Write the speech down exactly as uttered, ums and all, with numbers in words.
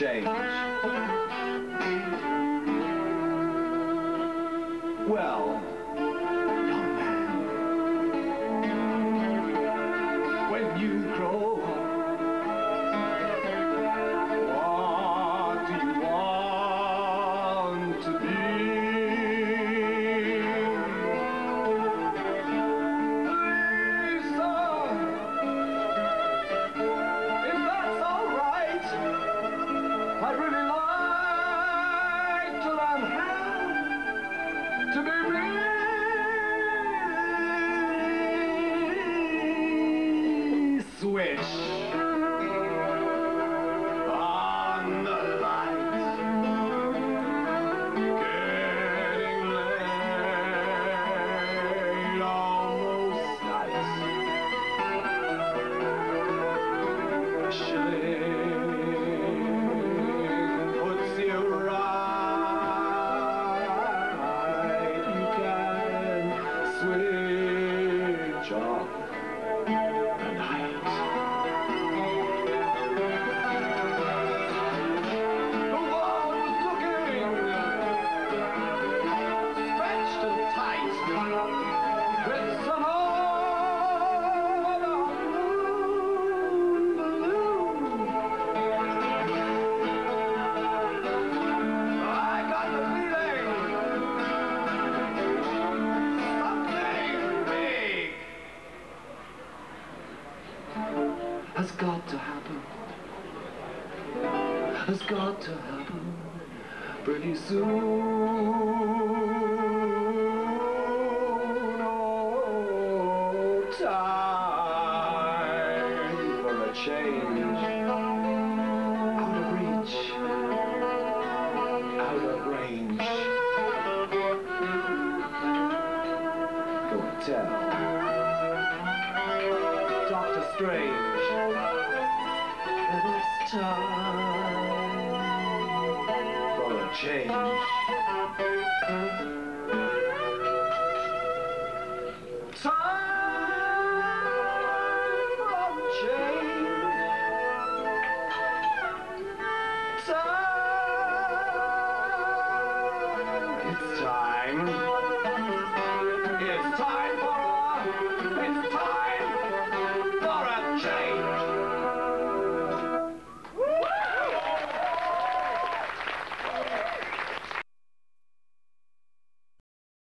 changes. Well, young man, when you grow up, what do you want to be? Please, sir, if that's all right, I'd really like to learn how to be really switch on the lights, getting late all those nights. Schling puts you right. Has got to happen, has got to happen pretty soon. Oh, time for a change, out of reach, out of range. Go and tell Doctor Strange. It's time for a change. Time for a change. Time. It's time. It's time.